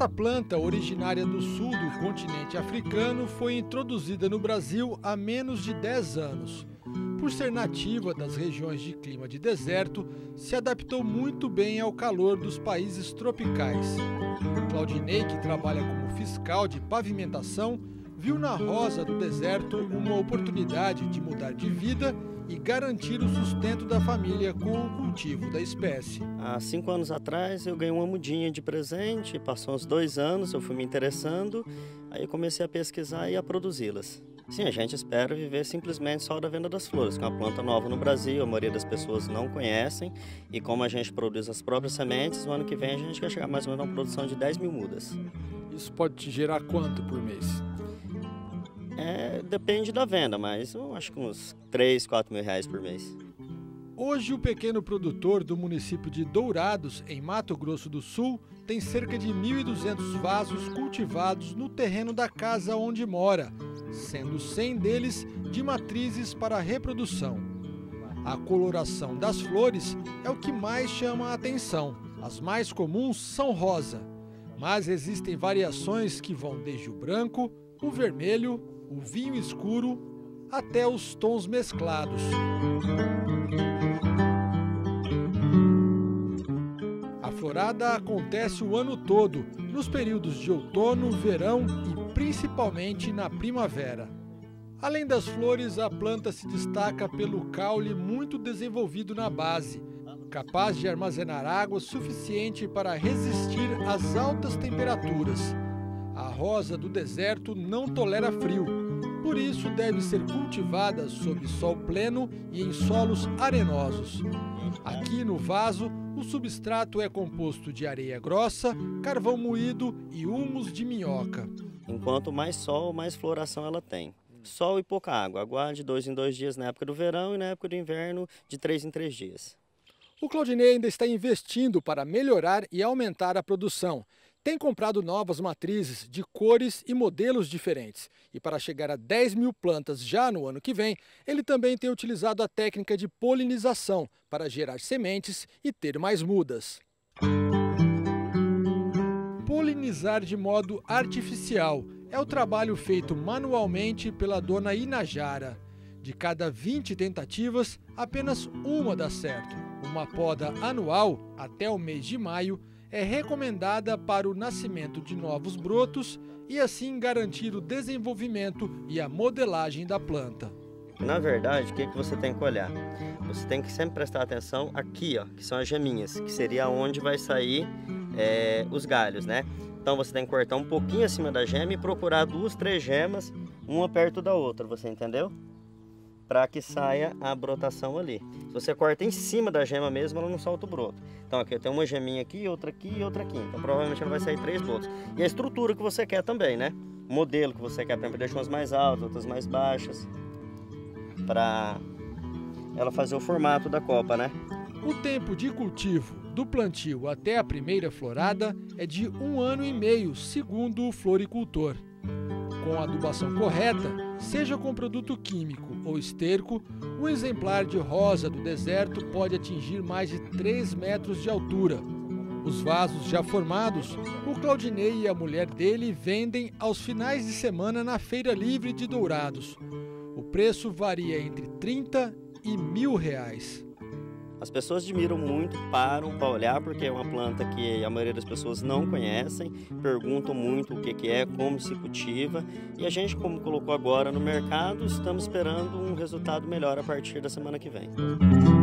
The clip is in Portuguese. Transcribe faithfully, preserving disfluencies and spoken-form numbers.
Esta planta, originária do sul do continente africano, foi introduzida no Brasil há menos de dez anos. Por ser nativa das regiões de clima de deserto, se adaptou muito bem ao calor dos países tropicais. Claudinei, que trabalha como fiscal de pavimentação, viu na rosa do deserto uma oportunidade de mudar de vida e garantir o sustento da família com o cultivo da espécie. Há cinco anos atrás eu ganhei uma mudinha de presente, passou uns dois anos, eu fui me interessando, aí comecei a pesquisar e a produzi-las. Sim, a gente espera viver simplesmente só da venda das flores, que é uma planta nova no Brasil, a maioria das pessoas não conhecem, e como a gente produz as próprias sementes, no ano que vem a gente quer chegar mais ou menos a uma produção de dez mil mudas. Isso pode te gerar quanto por mês? É, depende da venda, mas eu acho que uns três, quatro mil reais por mês. Hoje, o pequeno produtor do município de Dourados, em Mato Grosso do Sul, tem cerca de mil e duzentos vasos cultivados no terreno da casa onde mora, sendo cem deles de matrizes para reprodução. A coloração das flores é o que mais chama a atenção. As mais comuns são rosa, mas existem variações que vão desde o branco, o vermelho, o vinho escuro, até os tons mesclados. A florada acontece o ano todo, nos períodos de outono, verão e principalmente na primavera. Além das flores, a planta se destaca pelo caule muito desenvolvido na base, capaz de armazenar água suficiente para resistir às altas temperaturas. A rosa do deserto não tolera frio, por isso deve ser cultivada sob sol pleno e em solos arenosos. Aqui no vaso, o substrato é composto de areia grossa, carvão moído e humus de minhoca. Enquanto mais sol, mais floração ela tem. Sol e pouca água, aguarde de dois em dois dias na época do verão e na época do inverno de três em três dias. O Claudinei ainda está investindo para melhorar e aumentar a produção. Tem comprado novas matrizes de cores e modelos diferentes. E para chegar a dez mil plantas já no ano que vem, ele também tem utilizado a técnica de polinização para gerar sementes e ter mais mudas. Polinizar de modo artificial é o trabalho feito manualmente pela dona Inajara. De cada vinte tentativas, apenas uma dá certo. Uma poda anual, até o mês de maio, é recomendada para o nascimento de novos brotos e assim garantir o desenvolvimento e a modelagem da planta. Na verdade, o que você tem que olhar? Você tem que sempre prestar atenção aqui, ó, que são as geminhas, que seria onde vai sair é, os galhos, né? Então você tem que cortar um pouquinho acima da gema e procurar duas, três gemas, uma perto da outra, você entendeu? Para que saia a brotação ali. Se você corta em cima da gema mesmo, ela não solta o broto. Então aqui eu tenho uma geminha aqui, outra aqui e outra aqui. Então provavelmente ela vai sair três brotos. E a estrutura que você quer também, né? O modelo que você quer, por exemplo, deixa umas mais altas, outras mais baixas, para ela fazer o formato da copa, né? O tempo de cultivo do plantio até a primeira florada é de um ano e meio, segundo o floricultor. Com a adubação correta, seja com produto químico ou esterco, um exemplar de rosa do deserto pode atingir mais de três metros de altura. Os vasos já formados, o Claudinei e a mulher dele vendem aos finais de semana na Feira Livre de Dourados. O preço varia entre trinta e mil reais. As pessoas admiram muito, param para olhar, porque é uma planta que a maioria das pessoas não conhecem, perguntam muito o que que é, como se cultiva, e a gente, como colocou agora no mercado, estamos esperando um resultado melhor a partir da semana que vem.